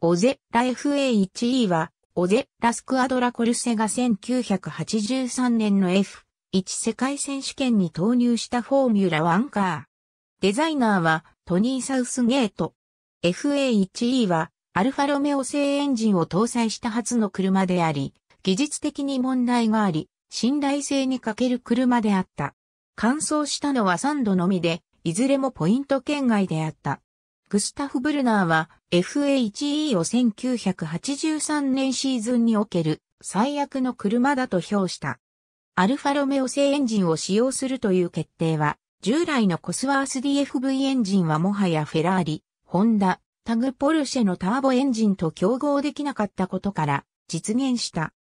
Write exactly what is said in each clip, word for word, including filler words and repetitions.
オゼッラ エフエーワンイー は、オゼッラスクアドラコルセがせんきゅうひゃくはちじゅうさんねんの エフワン 世界選手権に投入したフォーミュラワンカー。デザイナーはトニー・サウスゲート。エフエーワンイー はアルファロメオ製エンジンを搭載した初の車であり、技術的に問題があり、信頼性に欠ける車であった。完走したのはさんどのみで、いずれもポイント圏外であった。グスタフ・ブルナーは エフエーワンイー をせんきゅうひゃくはちじゅうさんねんシーズンにおける最悪の車だと評した。アルファロメオ製エンジンを使用するという決定は、従来のコスワース ディーエフブイ エンジンはもはやフェラーリ、ホンダ、タグポルシェのターボエンジンと競合できなかったことから実現した。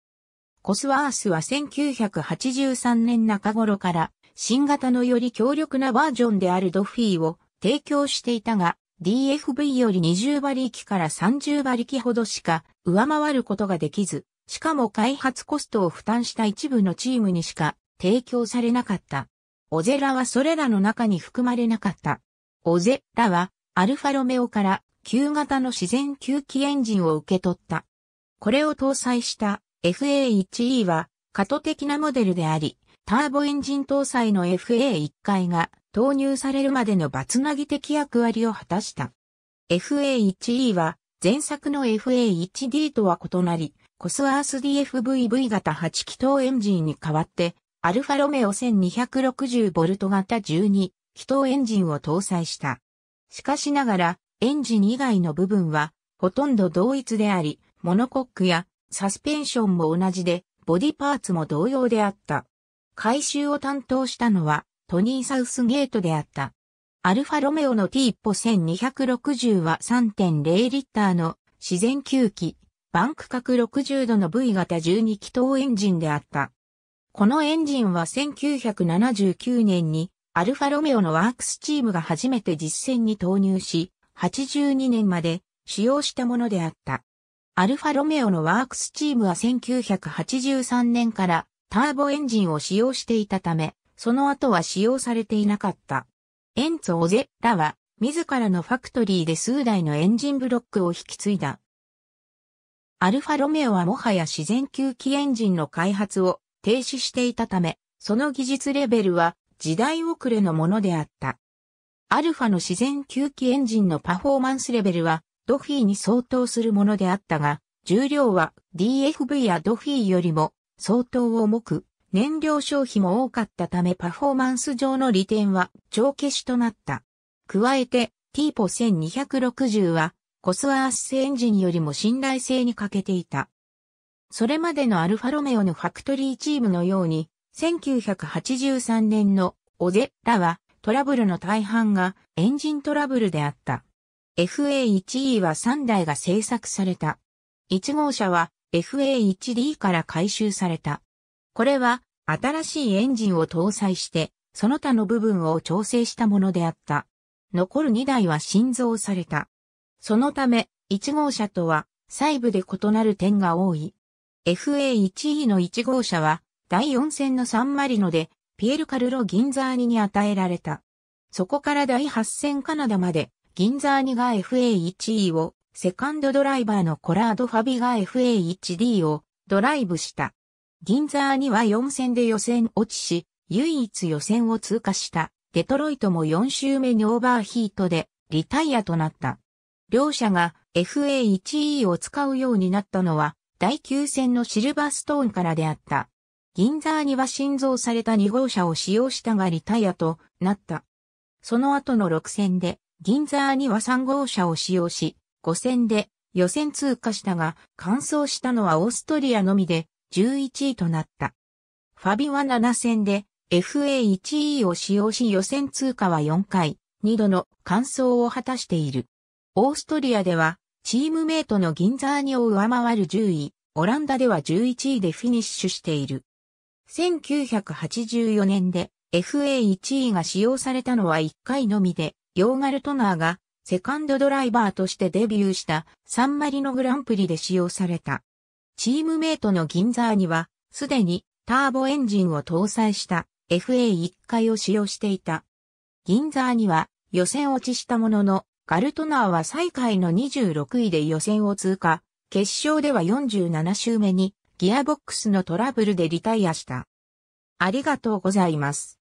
コスワースはせんきゅうひゃくはちじゅうさんねん中頃から新型のより強力なバージョンであるドフィーを提供していたが、ディーエフブイ よりにじゅうばりきからさんじゅうばりきほどしか上回ることができず、しかも開発コストを負担した一部のチームにしか提供されなかった。オゼラはそれらの中に含まれなかった。オゼラはアルファロメオから旧型の自然吸気エンジンを受け取った。これを搭載した エフエーワンイー は過渡的なモデルであり、ターボエンジン搭載の エフエーワン が投入されるまでの場つなぎ的役割を果たした。エフエーワンイー は前作の エフエーワンディー とは異なり、コスワース ディーエフブイブイ 型はちきとうエンジンに代わって、アルファロメオ せんにひゃくろくじゅうボルト 型じゅうにきとうエンジンを搭載した。しかしながら、エンジン以外の部分はほとんど同一であり、モノコックやサスペンションも同じで、ボディパーツも同様であった。改修を担当したのはトニー・サウスゲートであった。アルファロメオの ティーポせんにひゃくろくじゅう は さんてんゼロリッターの自然吸気、バンク角ろくじゅうどの ブイ 型じゅうにきとうエンジンであった。このエンジンはせんきゅうひゃくななじゅうきゅうねんにアルファロメオのワークスチームが初めて実戦に投入し、はちじゅうにねんまで使用したものであった。アルファロメオのワークスチームはせんきゅうひゃくはちじゅうさんねんからターボエンジンを使用していたため、その後は使用されていなかった。エンツォ・オゼラは、自らのファクトリーで数台のエンジンブロックを引き継いだ。アルファロメオはもはや自然吸気エンジンの開発を停止していたため、その技術レベルは時代遅れのものであった。アルファの自然吸気エンジンのパフォーマンスレベルは、ドフィーに相当するものであったが、重量は ディーエフブイ やドフィーよりも、相当重く、燃料消費も多かったためパフォーマンス上の利点は帳消しとなった。加えて、ティーポせんにひゃくろくじゅうは、コスワース製エンジンよりも信頼性に欠けていた。それまでのアルファロメオのファクトリーチームのように、せんきゅうひゃくはちじゅうさんねんのオゼラはトラブルの大半がエンジントラブルであった。エフエーワンイー はさんだいが製作された。いちごうしゃは、エフエーワンディー から改修された。これは新しいエンジンを搭載してその他の部分を調整したものであった。残るにだいは新造された。そのためいちごうしゃとは細部で異なる点が多い。エフエーワンイー のいちごうしゃはだいよん戦のサンマリノでピエルカルロ・ギンザーニに与えられた。そこからだいはち戦カナダまでギンザーニが エフエーワンイー をセカンドドライバーのコラード・ファビが エフエーワンディー をドライブした。ギンザーにはよん戦で予選落ちし、唯一予選を通過した。デトロイトもよん周目にオーバーヒートでリタイアとなった。両者が エフエーワンイー を使うようになったのはだいきゅう戦のシルバーストーンからであった。ギンザーには新造されたにごうしゃを使用したがリタイアとなった。その後のろく戦でギンザーにはさんごうしゃを使用し、ご戦で予選通過したが、完走したのはオーストリアのみでじゅういちいとなった。ファビはなな戦で エフエーワンイー を使用し予選通過はよんかい、にどの完走を果たしている。オーストリアではチームメイトのギンザーニを上回るじゅうい、オランダではじゅういちいでフィニッシュしている。せんきゅうひゃくはちじゅうよねんで エフエーワンイー が使用されたのはいっかいのみで、ヨーガルトナーがセカンドドライバーとしてデビューしたサンマリノグランプリで使用された。チームメイトのギンザーにはすでにターボエンジンを搭載した エフエーワン を使用していた。ギンザーには予選落ちしたもののガルトナーは最下位のにじゅうろくいで予選を通過、決勝ではよんじゅうなな周目にギアボックスのトラブルでリタイアした。ありがとうございます。